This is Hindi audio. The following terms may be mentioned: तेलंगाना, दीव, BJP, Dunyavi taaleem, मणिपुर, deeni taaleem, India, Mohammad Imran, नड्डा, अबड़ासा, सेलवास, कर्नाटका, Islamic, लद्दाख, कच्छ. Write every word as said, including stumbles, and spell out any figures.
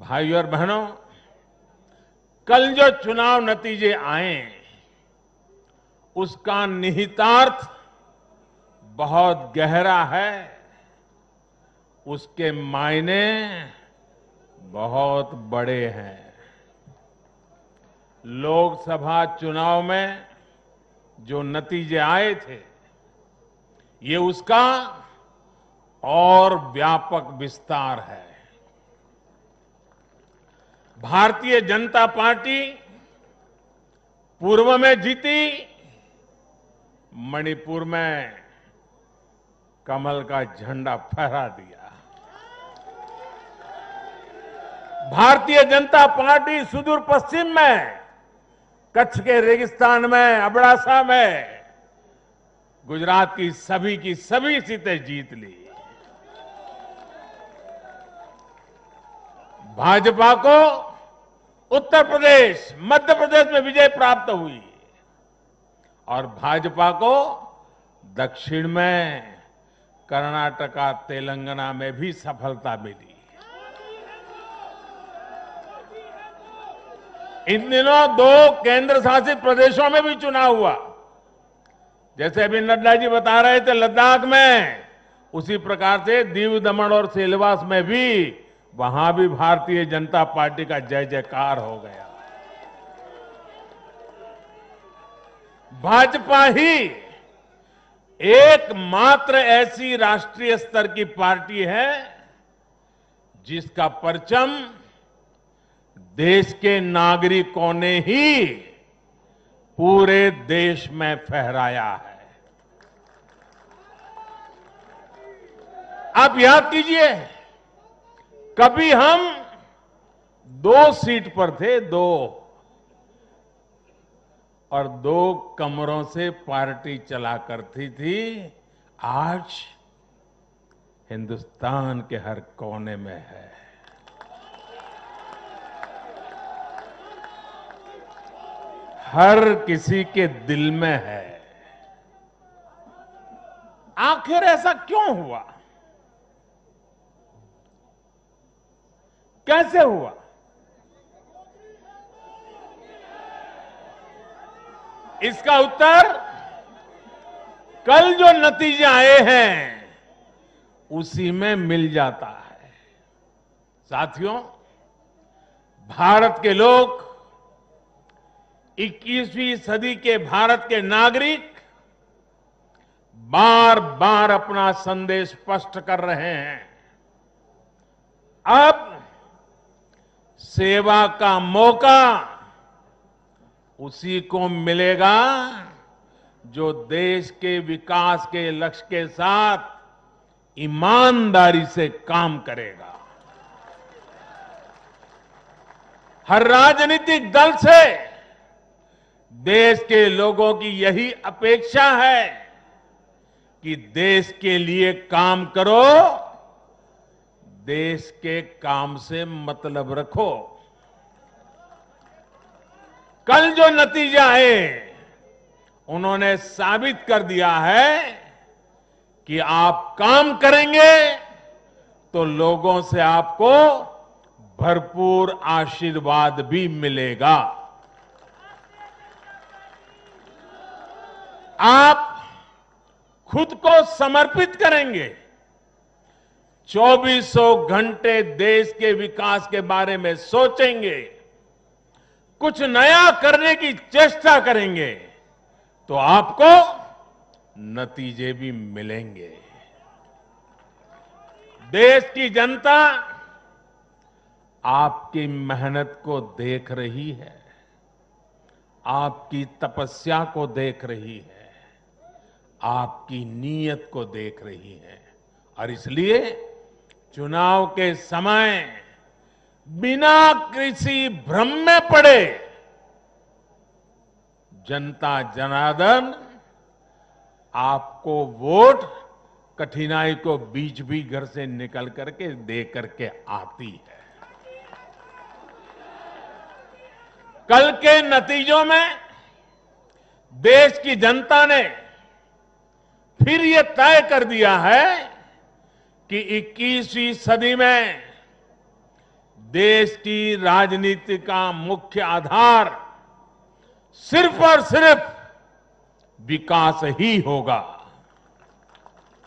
भाइयों और बहनों, कल जो चुनाव नतीजे आए उसका निहितार्थ बहुत गहरा है, उसके मायने बहुत बड़े हैं। लोकसभा चुनाव में जो नतीजे आए थे ये उसका और व्यापक विस्तार है। भारतीय जनता पार्टी पूर्व में जीती, मणिपुर में कमल का झंडा फहरा दिया। भारतीय जनता पार्टी सुदूर पश्चिम में, कच्छ के रेगिस्तान में, अबड़ासा में गुजरात की सभी की सभी सीटें जीत ली। भाजपा को उत्तर प्रदेश, मध्य प्रदेश में विजय प्राप्त हुई और भाजपा को दक्षिण में, कर्नाटका, तेलंगाना में भी सफलता मिली। इन दिनों दो केंद्र शासित प्रदेशों में भी चुनाव हुआ। जैसे अभी नड्डा जी बता रहे थे लद्दाख में, उसी प्रकार से दीव, दमन और सेलवास में भी, वहां भी भारतीय जनता पार्टी का जय जयकार हो गया। भाजपा ही एकमात्र ऐसी राष्ट्रीय स्तर की पार्टी है जिसका परचम देश के नागरिकों ने ही पूरे देश में फहराया है। आप याद कीजिए, कभी हम दो सीट पर थे, दो और दो कमरों से पार्टी चला करती थी। आज हिंदुस्तान के हर कोने में है। हर किसी के दिल में है। आखिर ऐसा क्यों हुआ? कैसे हुआ? इसका उत्तर कल जो नतीजे आए हैं उसी में मिल जाता है। साथियों, भारत के लोग, इक्कीसवीं सदी के भारत के नागरिक बार बार अपना संदेश स्पष्ट कर रहे हैं। अब सेवा का मौका उसी को मिलेगा जो देश के विकास के लक्ष्य के साथ ईमानदारी से काम करेगा। हर राजनीतिक दल से देश के लोगों की यही अपेक्षा है कि देश के लिए काम करो, देश के काम से मतलब रखो। कल जो नतीजे आए उन्होंने साबित कर दिया है कि आप काम करेंगे तो लोगों से आपको भरपूर आशीर्वाद भी मिलेगा। आप खुद को समर्पित करेंगे, चौबीसों घंटे देश के विकास के बारे में सोचेंगे, कुछ नया करने की चेष्टा करेंगे तो आपको नतीजे भी मिलेंगे। देश की जनता आपकी मेहनत को देख रही है, आपकी तपस्या को देख रही है, आपकी नीयत को देख रही है और इसलिए चुनाव के समय बिना किसी भ्रम में पड़े जनता जनार्दन आपको वोट कठिनाई को बीच भी घर से निकल करके दे करके आती है। कल के नतीजों में देश की जनता ने फिर ये तय कर दिया है कि इक्कीसवीं सदी में देश की राजनीति का मुख्य आधार सिर्फ और सिर्फ विकास ही होगा।